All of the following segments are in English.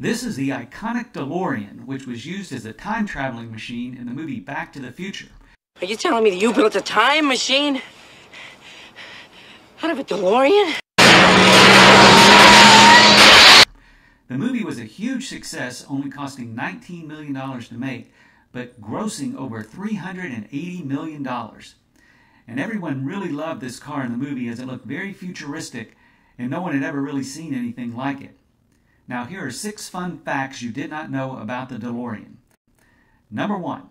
This is the iconic DeLorean, which was used as a time-traveling machine in the movie Back to the Future. Are you telling me that you built a time machine out of a DeLorean? The movie was a huge success, only costing $19 million to make, but grossing over $380 million. And everyone really loved this car in the movie as it looked very futuristic, and no one had ever really seen anything like it. Now here are 6 fun facts you did not know about the DeLorean. Number 1.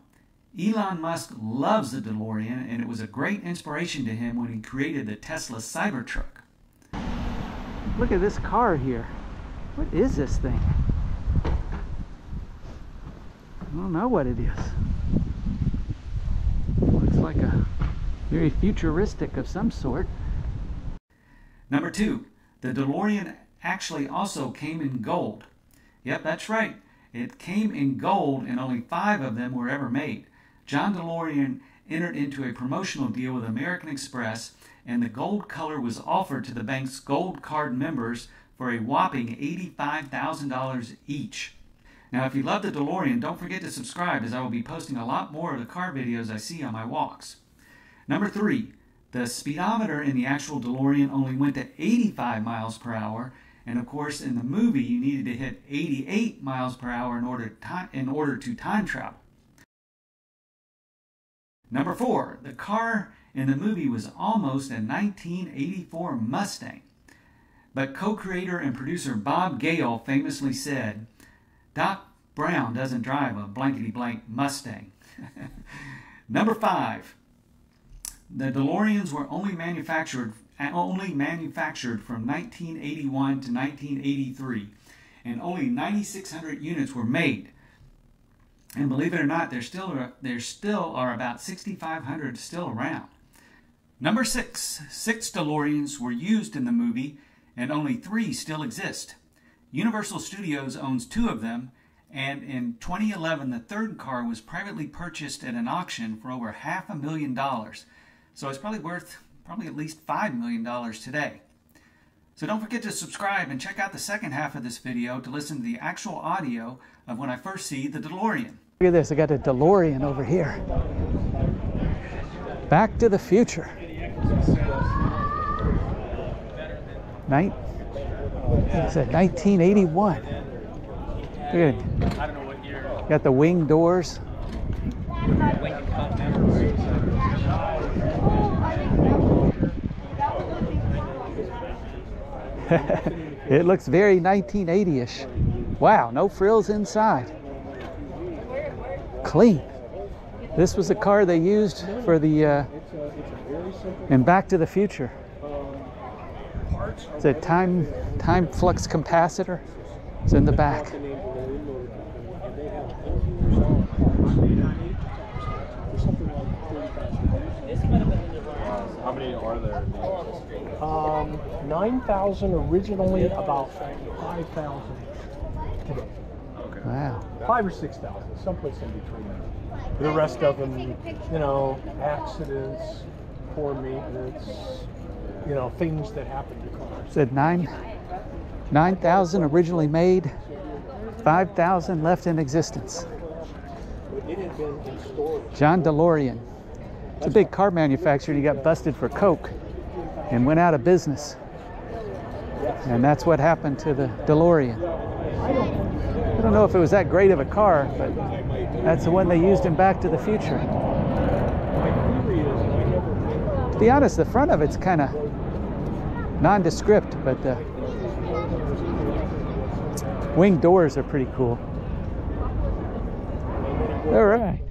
Elon Musk loves the DeLorean, and it was a great inspiration to him when he created the Tesla Cybertruck. Look at this car here. What is this thing? I don't know what it is. Looks like a very futuristic of some sort. Number 2, the DeLorean actually also came in gold. Yep, that's right. It came in gold, and only 5 of them were ever made. John DeLorean entered into a promotional deal with American Express, and the gold color was offered to the bank's gold card members for a whopping $85,000 each. Now, if you love the DeLorean, don't forget to subscribe, as I will be posting a lot more of the car videos I see on my walks. Number 3, the speedometer in the actual DeLorean only went to 85 miles per hour, and of course in the movie you needed to hit 88 miles per hour in order to time travel. Number 4, the car in the movie was almost a 1984 Mustang. But co-creator and producer Bob Gale famously said, "Doc Brown doesn't drive a blankety-blank Mustang." Number 5, the DeLoreans were only manufactured from 1981 to 1983, and only 9,600 units were made. And believe it or not, there still are about 6,500 still around. Number 6, 6 DeLoreans were used in the movie, and only 3 still exist. Universal Studios owns 2 of them, and in 2011 the 3rd car was privately purchased at an auction for over $500,000. So it's probably worth at least $5 million today. So don't forget to subscribe and check out the second half of this video to listen to the actual audio of when I first see the DeLorean. Look at this, I got a DeLorean over here. Back to the Future. 1981. Good. Got the wing doors. It looks very 1980-ish. Wow, no frills inside. Clean. This was the car they used for the in Back to the Future. It's a time flux capacitor. It's in the back. How many are there? 9,000 originally, about 5,000 today. Okay. Wow. 5,000 or 6,000, someplace in between there. The rest of them, you know, accidents, poor maintenance, you know, things that happen to cars. Said 9,000 originally made, 5,000 left in existence. John DeLorean. It's a big car manufacturer. He got busted for coke and went out of business. And that's what happened to the DeLorean. I don't know if it was that great of a car, but that's the one they used in Back to the Future. To be honest, the front of it's kind of nondescript, but the wing doors are pretty cool. All right.